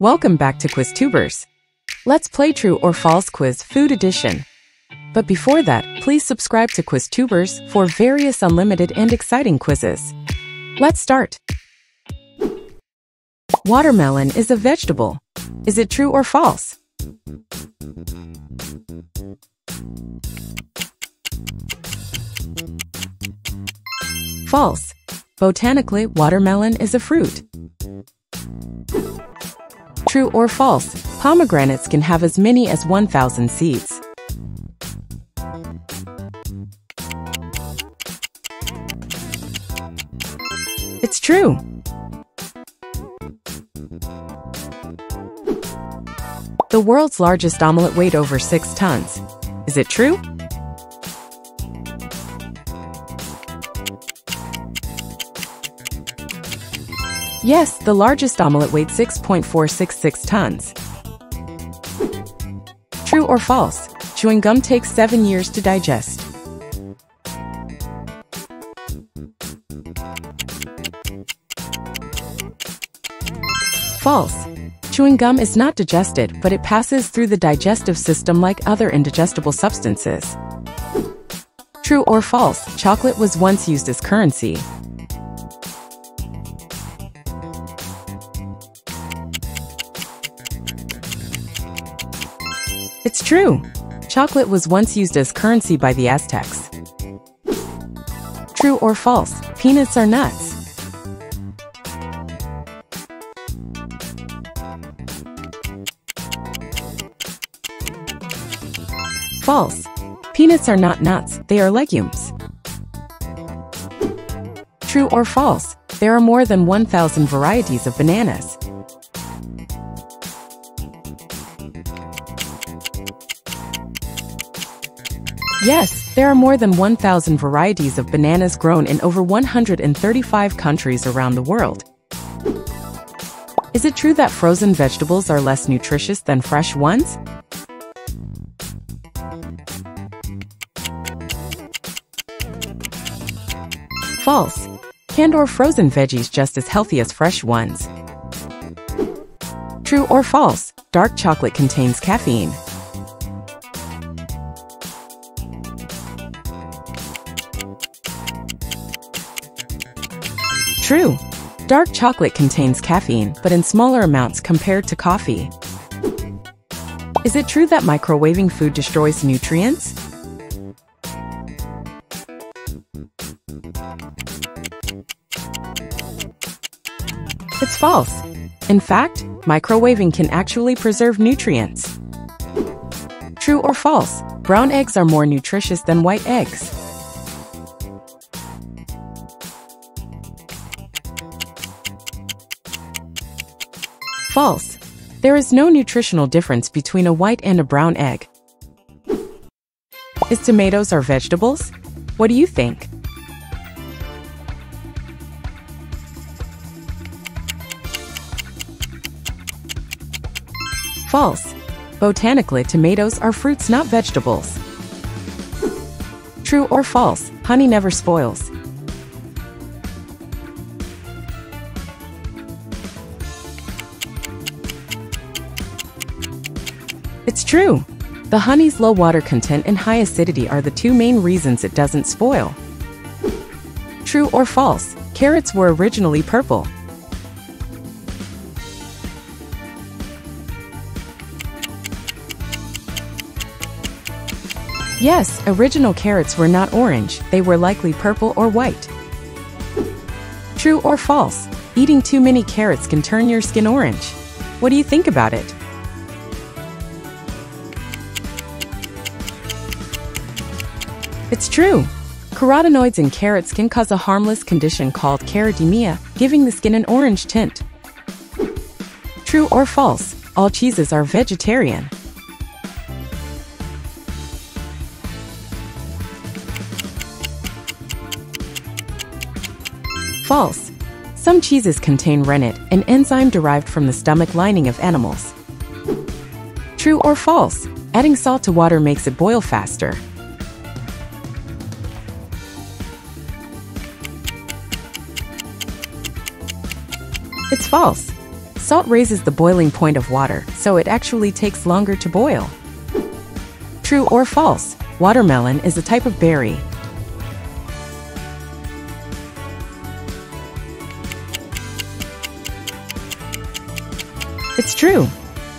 Welcome back to QuizTubers. Let's play True or False Quiz Food Edition. But before that, please subscribe to QuizTubers for various unlimited and exciting quizzes. Let's start. Watermelon is a vegetable. Is it true or false? False. Botanically, watermelon is a fruit. True or false, pomegranates can have as many as 1,000 seeds. It's true. The world's largest omelette weighed over 6 tons. Is it true? Yes, the largest omelette weighed 6.466 tons. True or false? Chewing gum takes 7 years to digest. False. Chewing gum is not digested, but it passes through the digestive system like other indigestible substances. True or false? Chocolate was once used as currency. It's true. Chocolate was once used as currency by the Aztecs. True or false? Peanuts are nuts. False. Peanuts are not nuts, they are legumes. True or false? There are more than 1,000 varieties of bananas. Yes, there are more than 1,000 varieties of bananas grown in over 135 countries around the world. Is it true that frozen vegetables are less nutritious than fresh ones? False. Canned or frozen veggies just as healthy as fresh ones. True or false? Dark chocolate contains caffeine. True. Dark chocolate contains caffeine, but in smaller amounts compared to coffee. Is it true that microwaving food destroys nutrients? It's false. In fact, microwaving can actually preserve nutrients. True or false? Brown eggs are more nutritious than white eggs. False. There is no nutritional difference between a white and a brown egg. Is tomatoes are vegetables? What do you think? False. Botanically, tomatoes are fruits, not vegetables. True or false? Honey never spoils. It's true. The honey's low water content and high acidity are the two main reasons it doesn't spoil. True or false? Carrots were originally purple. Yes, original carrots were not orange, they were likely purple or white. True or false? Eating too many carrots can turn your skin orange. What do you think about it? It's true. Carotenoids in carrots can cause a harmless condition called carotemia, giving the skin an orange tint. True or false? All cheeses are vegetarian. False. Some cheeses contain rennet, an enzyme derived from the stomach lining of animals. True or false? Adding salt to water makes it boil faster. It's false. Salt raises the boiling point of water, so it actually takes longer to boil. True or false? Watermelon is a type of berry. It's true.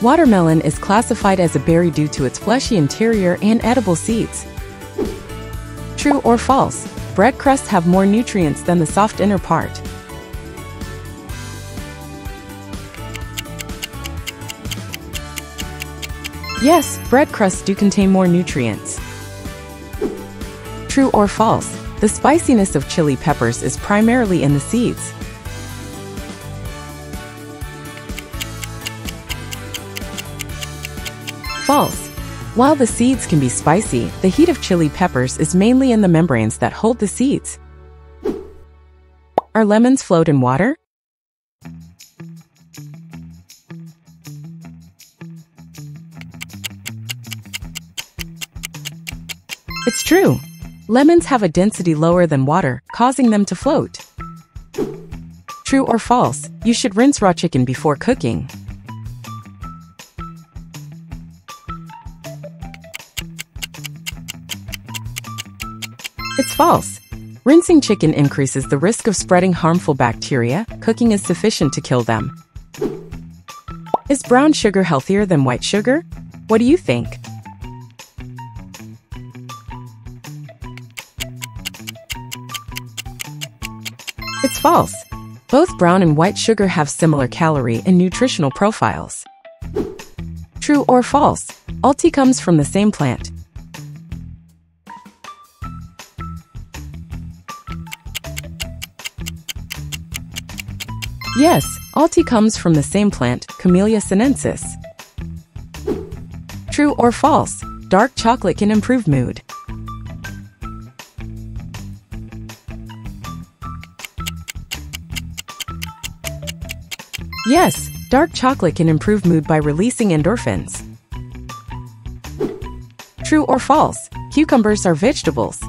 Watermelon is classified as a berry due to its fleshy interior and edible seeds. True or false? Bread crusts have more nutrients than the soft inner part. Yes, bread crusts do contain more nutrients. True or false? The spiciness of chili peppers is primarily in the seeds. False. While the seeds can be spicy, the heat of chili peppers is mainly in the membranes that hold the seeds. Are lemons float in water? It's true. Lemons have a density lower than water, causing them to float. True or false? You should rinse raw chicken before cooking. It's false. Rinsing chicken increases the risk of spreading harmful bacteria. Cooking is sufficient to kill them. Is brown sugar healthier than white sugar? What do you think? It's false. Both brown and white sugar have similar calorie and nutritional profiles. True or false? Alti comes from the same plant. Yes, Alti comes from the same plant, Camellia sinensis. True or false? Dark chocolate can improve mood. Yes, dark chocolate can improve mood by releasing endorphins. True or false? Cucumbers are vegetables.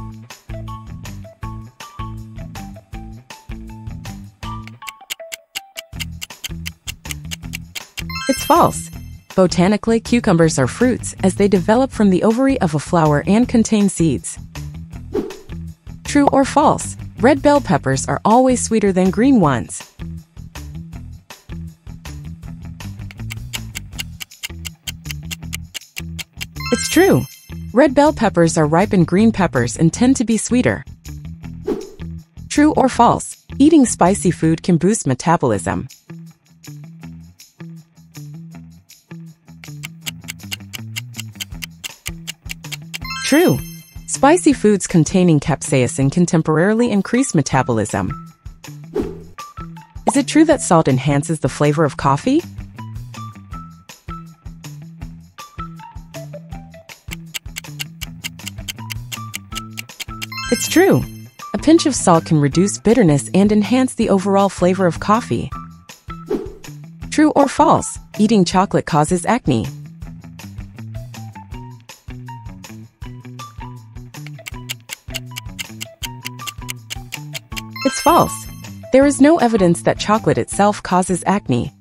It's false. Botanically, cucumbers are fruits as they develop from the ovary of a flower and contain seeds. True or false? Red bell peppers are always sweeter than green ones. It's true. Red bell peppers are ripened green peppers and tend to be sweeter. True or false? Eating spicy food can boost metabolism. True. Spicy foods containing capsaicin can temporarily increase metabolism. Is it true that salt enhances the flavor of coffee? It's true. A pinch of salt can reduce bitterness and enhance the overall flavor of coffee. True or false? Eating chocolate causes acne. It's false. There is no evidence that chocolate itself causes acne.